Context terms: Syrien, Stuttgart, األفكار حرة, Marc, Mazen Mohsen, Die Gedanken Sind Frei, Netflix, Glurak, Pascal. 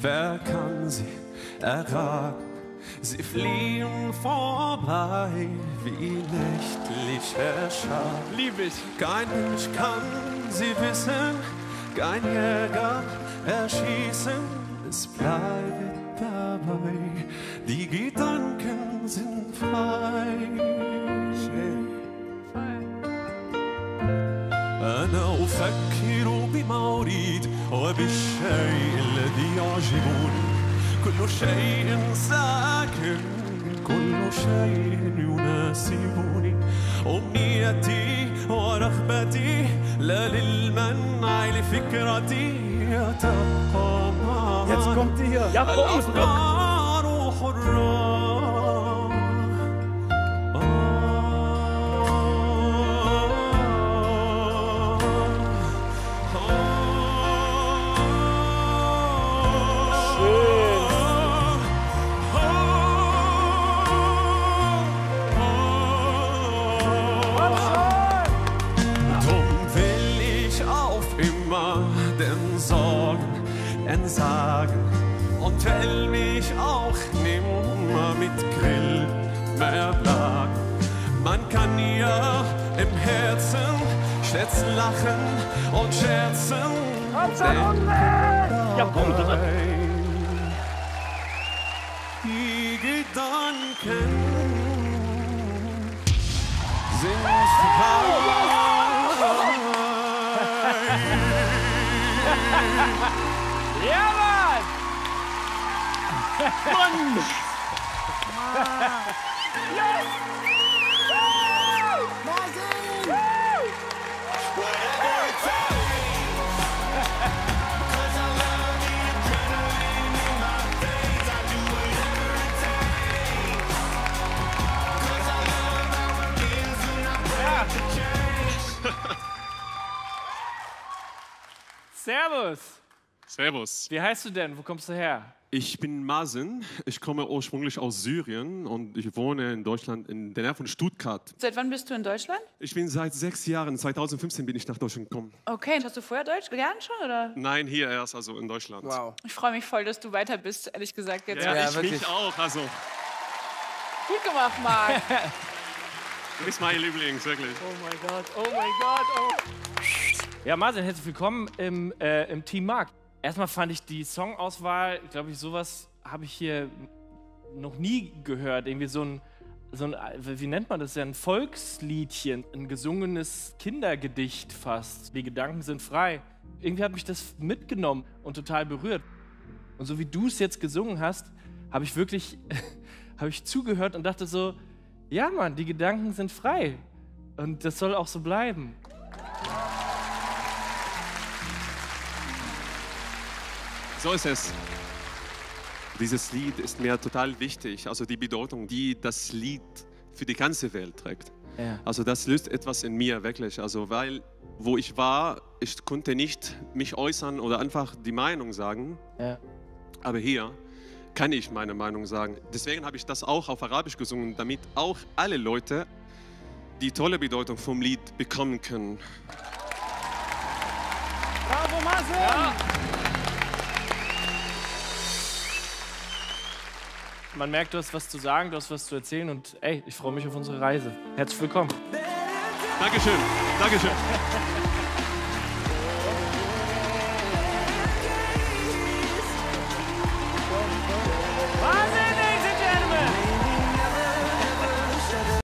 Wer kann sie erraten? Sie fliehen vorbei wie nächtlicher Schar. Lieb ich. Kein Mensch kann sie wissen, kein Jäger erschießen. Es bleibt dabei, die Gedanken sind frei. أنا أفكر بمواعيد وبالشيء الذي يعجبني كل شيء ساكن كل شيء يناسبني أمنيتي ورغبتي لا للمنع لفكرتي يتبقى معي الأفكار حرة Sagen und will mich auch nimmer mit Grill mehr plagen. Man kann ja im Herzen schätzen, lachen und scherzen. Die Gedanken sind frei. Ja, Mann! Mann! Yes! Mazen! Servus! Servus. Wie heißt du denn? Wo kommst du her? Ich bin Mazen. Ich komme ursprünglich aus Syrien und ich wohne in Deutschland, in der Nähe von Stuttgart. Seit wann bist du in Deutschland? Ich bin seit 6 Jahren. 2015 bin ich nach Deutschland gekommen. Okay. Hast du vorher Deutsch gelernt schon, oder? Nein, hier erst, also in Deutschland. Wow. Ich freue mich voll, dass du weiter bist, ehrlich gesagt. Jetzt ja, ich auch. Also. Gut gemacht, Marc. Du bist mein Lieblings, wirklich. Oh mein Gott, oh mein Gott. Oh. Ja, Mazen, herzlich willkommen im Team Marc. Erstmal fand ich die Songauswahl, glaube ich, sowas habe ich hier noch nie gehört. Irgendwie so ein, wie nennt man das denn? Ein Volksliedchen, ein gesungenes Kindergedicht fast. Die Gedanken sind frei. Irgendwie hat mich das mitgenommen und total berührt. Und so wie du es jetzt gesungen hast, habe ich wirklich zugehört und dachte so, ja Mann, die Gedanken sind frei. Und das soll auch so bleiben. So ist es. Dieses Lied ist mir total wichtig, also die Bedeutung, die das Lied für die ganze Welt trägt. Ja. Also das löst etwas in mir wirklich, also weil wo ich war, ich konnte nicht mich äußern oder einfach die Meinung sagen, ja. Aber hier kann ich meine Meinung sagen. Deswegen habe ich das auch auf Arabisch gesungen, damit auch alle Leute die tolle Bedeutung vom Lied bekommen können. Bravo, Mazen! Ja. Man merkt, du hast was zu sagen, du hast was zu erzählen und ey, ich freue mich auf unsere Reise. Herzlich willkommen. Dankeschön, Dankeschön.